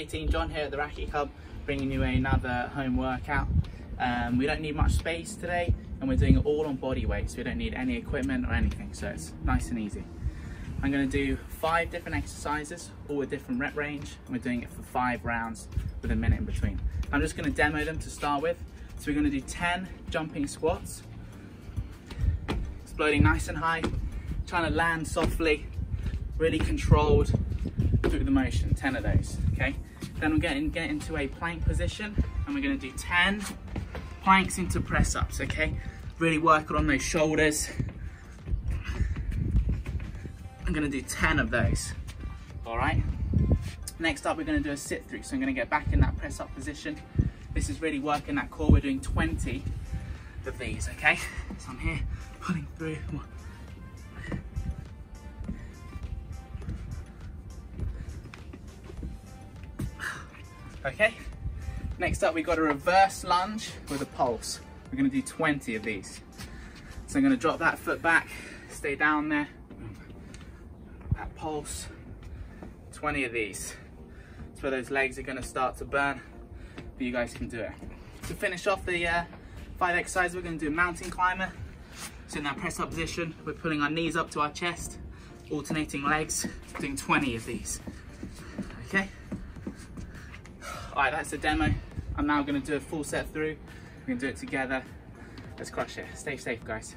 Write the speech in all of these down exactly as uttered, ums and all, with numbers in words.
eighteen, John here at the Racquet Club, bringing you another home workout. Um, we don't need much space today, and we're doing it all on body weight, so we don't need any equipment or anything, so it's nice and easy. I'm going to do five different exercises, all with different rep range, and we're doing it for five rounds with a minute in between. I'm just going to demo them to start with. So we're going to do ten jumping squats, exploding nice and high, trying to land softly, really controlled through the motion, ten of those, okay? Then we're going to get into a plank position, and we're going to do ten planks into press-ups, okay? Really work on those shoulders. I'm going to do ten of those, all right? Next up, we're going to do a sit-through, so I'm going to get back in that press-up position. This is really working that core. We're doing twenty of these, okay? So I'm here, pulling through. One. Okay, next up, we've got a reverse lunge with a pulse. We're going to do twenty of these. So I'm going to drop that foot back, stay down there. That pulse, twenty of these. That's where those legs are going to start to burn, but you guys can do it. To finish off the uh, five exercises, we're going to do mountain climber. So in that press up position, we're pulling our knees up to our chest, alternating legs, doing twenty of these. Okay. All right, that's the demo. I'm now going to do a full set through. We're going to do it together. Let's crush it. Stay safe, guys.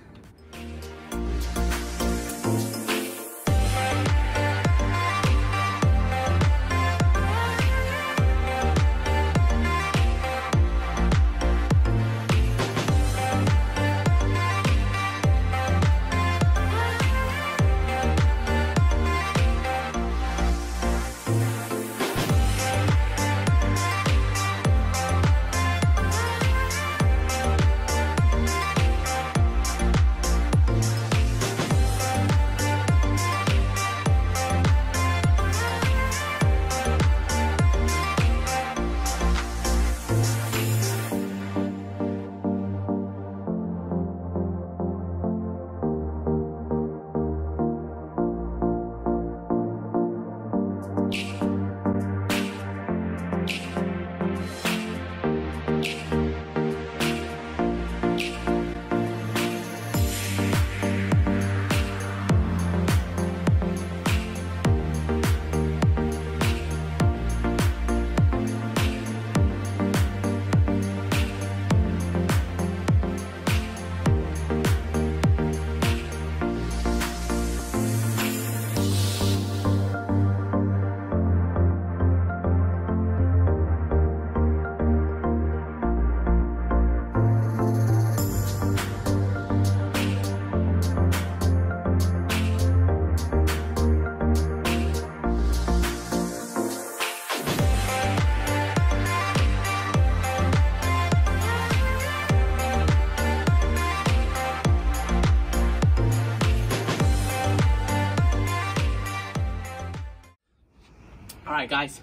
Alright guys,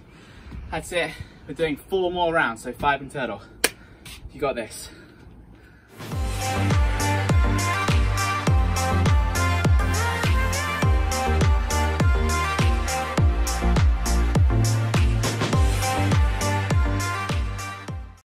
that's it. We're doing four more rounds, so five in total. You got this.